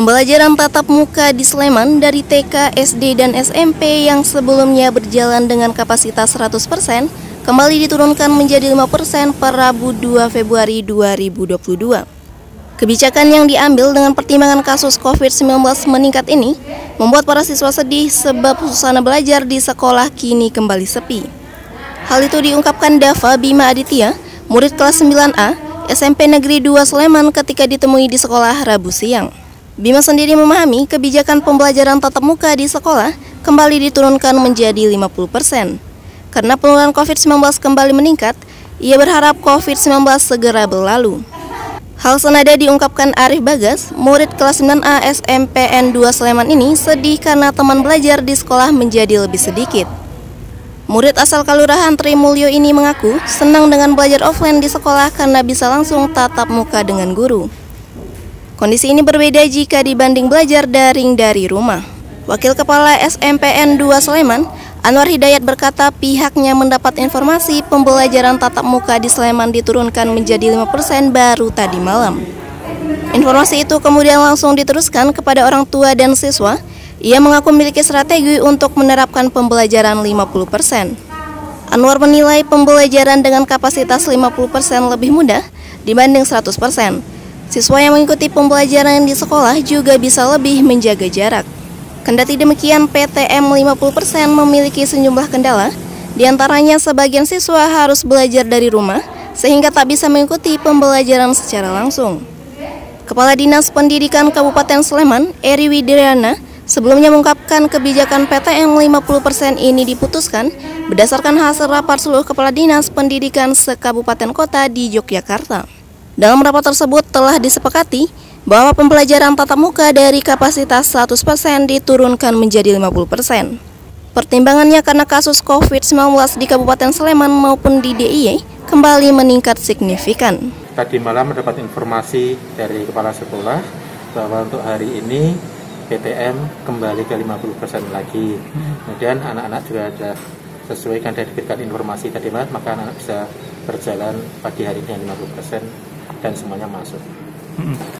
Pembelajaran tatap muka di Sleman dari TK, SD, dan SMP yang sebelumnya berjalan dengan kapasitas 100% kembali diturunkan menjadi 5% per Rabu 2 Februari 2022. Kebijakan yang diambil dengan pertimbangan kasus COVID-19 meningkat ini membuat para siswa sedih sebab suasana belajar di sekolah kini kembali sepi. Hal itu diungkapkan Dava Bima Aditya, murid kelas 9A, SMP Negeri 2 Sleman ketika ditemui di sekolah Rabu siang. Bima sendiri memahami kebijakan pembelajaran tatap muka di sekolah kembali diturunkan menjadi 50%. Karena penularan COVID-19 kembali meningkat, ia berharap COVID-19 segera berlalu. Hal senada diungkapkan Arif Bagas, murid kelas 9A SMPN 2 Sleman ini sedih karena teman belajar di sekolah menjadi lebih sedikit. Murid asal Kelurahan Trimulyo ini mengaku senang dengan belajar offline di sekolah karena bisa langsung tatap muka dengan guru. Kondisi ini berbeda jika dibanding belajar daring dari rumah. Wakil Kepala SMPN 2 Sleman, Anwar Hidayat berkata pihaknya mendapat informasi pembelajaran tatap muka di Sleman diturunkan menjadi 5% baru tadi malam. Informasi itu kemudian langsung diteruskan kepada orang tua dan siswa. Ia mengaku memiliki strategi untuk menerapkan pembelajaran 50%. Anwar menilai pembelajaran dengan kapasitas 50% lebih mudah dibanding 100%. Siswa yang mengikuti pembelajaran di sekolah juga bisa lebih menjaga jarak. Kendati demikian, PTM 50% memiliki sejumlah kendala, diantaranya sebagian siswa harus belajar dari rumah sehingga tak bisa mengikuti pembelajaran secara langsung. Kepala Dinas Pendidikan Kabupaten Sleman, Eri Widriana, sebelumnya mengungkapkan kebijakan PTM 50% ini diputuskan berdasarkan hasil rapat seluruh Kepala Dinas Pendidikan se-Kabupaten Kota di Yogyakarta. Dalam rapat tersebut telah disepakati bahwa pembelajaran tatap muka dari kapasitas 100% diturunkan menjadi 50%. Pertimbangannya karena kasus COVID-19 di Kabupaten Sleman maupun di DIY kembali meningkat signifikan. Tadi malam mendapat informasi dari kepala sekolah bahwa untuk hari ini PTM kembali ke 50% lagi. Kemudian anak-anak juga ada sesuaikan dari berkat informasi tadi malam, maka anak-anak bisa berjalan pagi hari ini 50%. Dan semuanya masuk.